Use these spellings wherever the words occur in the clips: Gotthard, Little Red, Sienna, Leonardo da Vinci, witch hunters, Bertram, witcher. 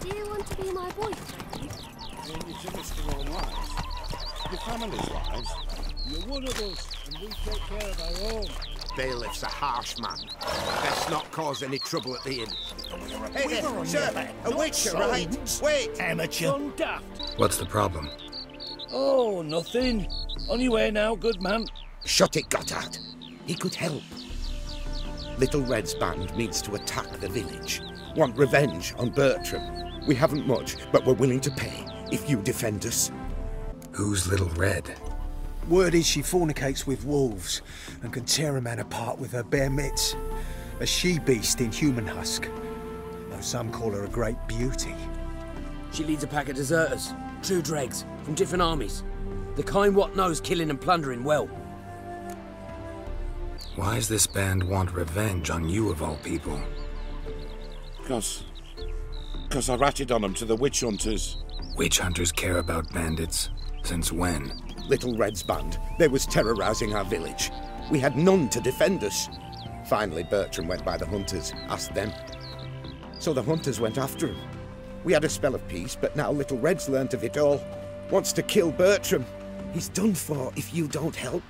Do you want to be my boyfriend? Then you should risk your own lives. Your family's lives. You're one of us, and we take care of our own. Bailiff's a harsh man. Best not cause any trouble at the inn. Hey there, sir, a witcher, right? Wait! Amateur. What's the problem? Oh, nothing. On your way now, good man. Shut it, Gotthard. He could help. Little Red's band means to attack the village. Want revenge on Bertram. We haven't much, but we're willing to pay if you defend us. Who's Little Red? Word is she fornicates with wolves and can tear a man apart with her bare mitts. A she-beast in human husk. Though some call her a great beauty. She leads a pack of deserters, true dregs, from different armies. The kind what knows killing and plundering well. Why does this band want revenge on you of all people? Because I ratted on them to the witch hunters. Witch hunters care about bandits? Since when? Little Red's band. They was terrorizing our village. We had none to defend us. Finally, Bertram went by the hunters, asked them. So the hunters went after him. We had a spell of peace, but now Little Red's learnt of it all. Wants to kill Bertram. He's done for if you don't help.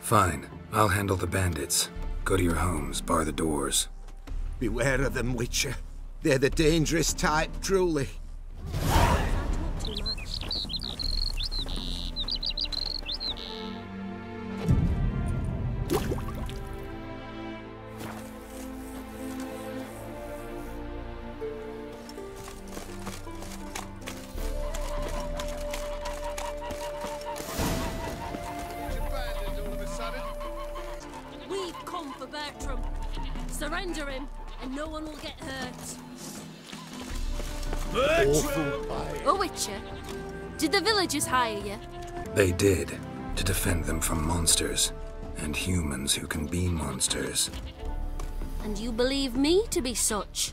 Fine. I'll handle the bandits. Go to your homes, bar the doors. Beware of them, Witcher. They're the dangerous type, truly. Surrender him, and no one will get hurt. Bertram! A witcher? Did the villagers hire you? They did, to defend them from monsters, and humans who can be monsters. And you believe me to be such?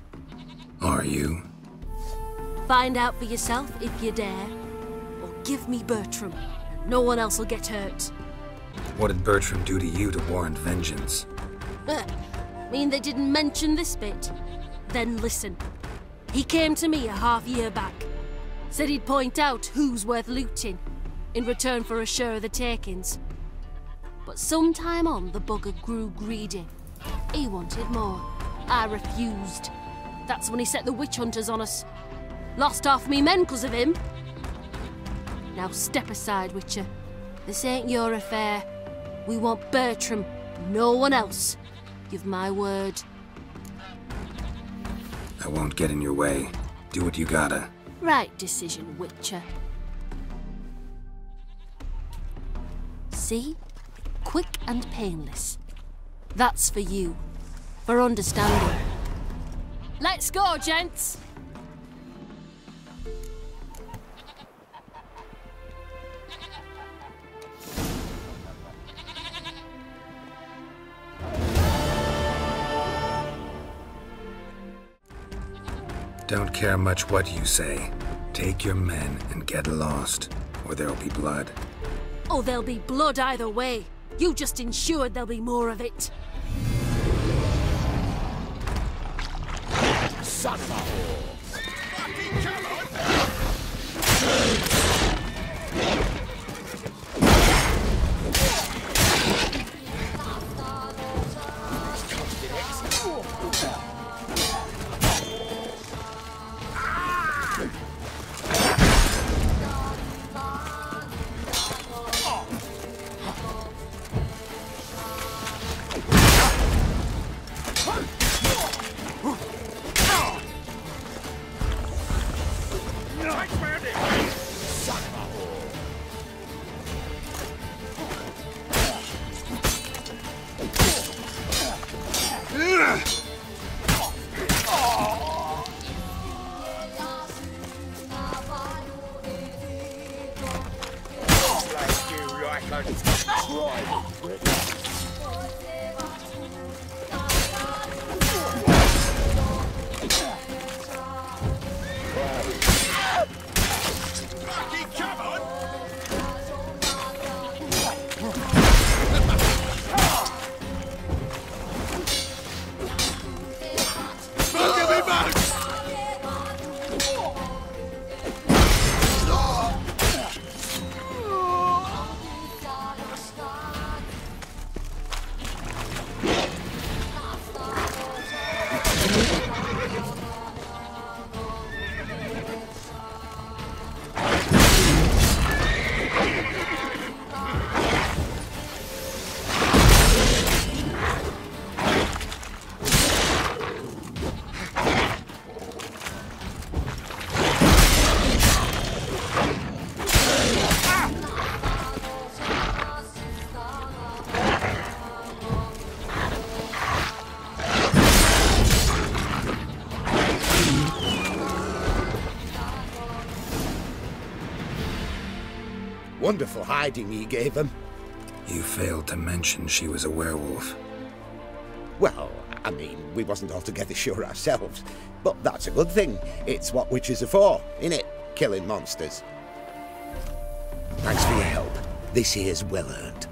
Are you? Find out for yourself if you dare, or give me Bertram. No one else will get hurt. What did Bertram do to you to warrant vengeance? Mean they didn't mention this bit? Then listen. He came to me a half year back. Said he'd point out who's worth looting, in return for a share of the takings. But sometime on, the bugger grew greedy. He wanted more. I refused. That's when he set the witch hunters on us. Lost half me men 'cause of him. Now step aside, Witcher. This ain't your affair. We want Bertram, no one else. Give my word. I won't get in your way. Do what you gotta. Right decision, Witcher. See? Quick and painless. That's for you. For understanding. Let's go, gents! Don't care much what you say. Take your men and get lost, or there'll be blood. Oh, there'll be blood either way. You just ensured there'll be more of it. Son of a fucking Wonderful hiding he gave them. You failed to mention she was a werewolf. Well, I mean, we wasn't altogether sure ourselves. But that's a good thing. It's what witches are for, innit? Killing monsters. Thanks for your help. This here's well earned.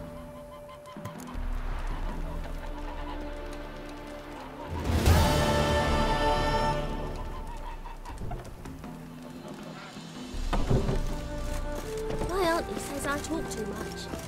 Why aren't you says I talk too much?